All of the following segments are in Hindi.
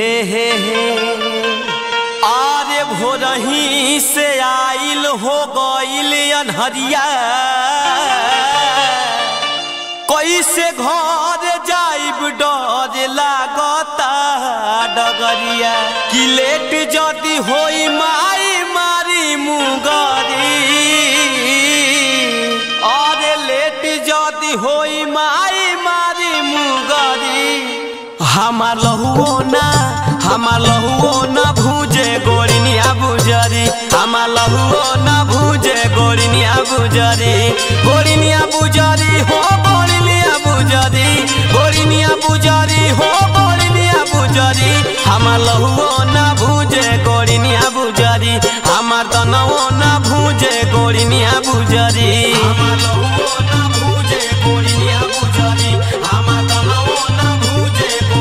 हे आरे भोरही से आइल हो गइल अनहरिया कैसे घर जाइब डर लागता डगरिया कि लेट जदि होई माई मारी मुगरी अरे लेट जदि होई माई मारी मुगरी हमार लहुओ ना भूजे गोरिनिया बुजरी हमार लहुओ ना भूजे गोरिनिया बुजरी गोरिनिया बुजरी हो गोरिनिया बुजरी गोरिनिया बुजरी हो गोरिनिया बुजरी हमार लहुओ ना भूजे गोरिनिया बुजरी हमार तनवो ना भूजे गोरिनिया बुजरी हमार लहुओ ना भूजे गोरिनिया बुजरी हमार तनवो ना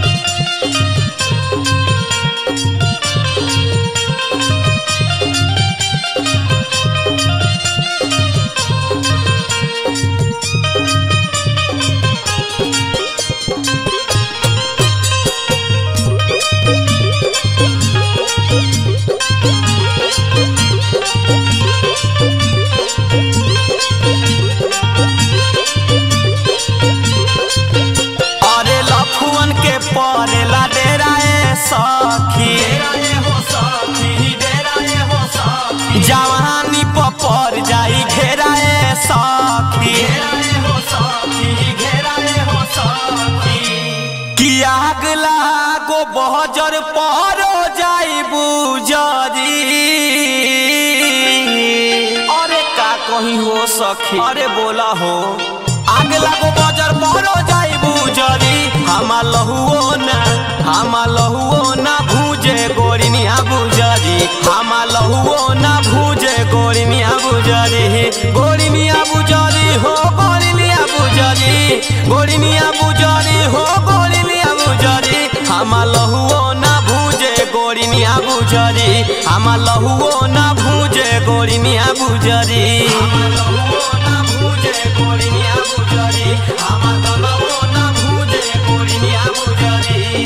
भूजे गोरिनिया बुजरी जवानी पर जाई घेरा ए साथी कि आग लागो बहजर पर जाई बुजरी अरे का कहीं हो सखी अरे बोला हो आग लागो बहजर पर जाई बुजरी हमार लहुओ ना भूजे गोरिनिया बुजरी हमार लहुओ ना भूजे गोरिनिया बुजरी हो गोरिनिया बुजरी हो गोरिनिया बुजरी हमार लहुओ ना भूजे गोरिनिया बुजरी हमार लहुओ ना भूजे गोरिनिया बुजरी हमार लहुओ ना भूजे गोरिनिया बुजरी हमार तनवो ना भूजे गोरिनिया बुजरी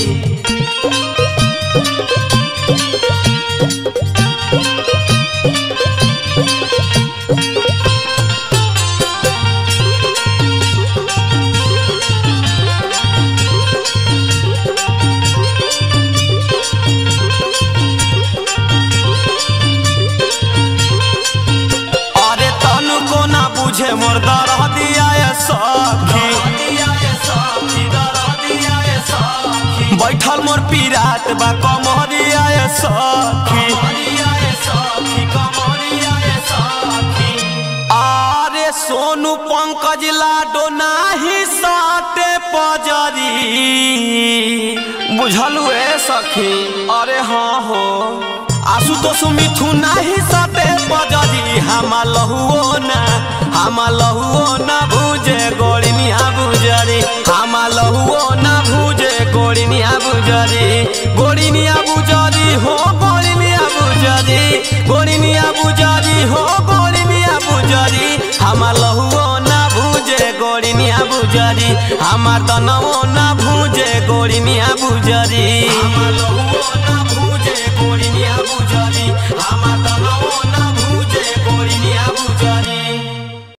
मोर दरह दिया सखी बैठल मोर पीरात बा कमरिया सखी आरे सोनू पंकज लाडो नाही साटे पजरी बुझलू ए सखी अरे हाँ हो आशुतोष मिथुन नाही साटे पजरी हमार लहुओ ना भूजे गोरिनिया बुजरी हमार लहुओ ना भूजे गोरिनिया बुजरी हो गोरिनिया बुजरी हो गोरिनिया बुजरी हमार लहुओ ना भूजे गोरिनिया बुजरी हमार तनवो ना भूजे गोरिनिया बुजरी।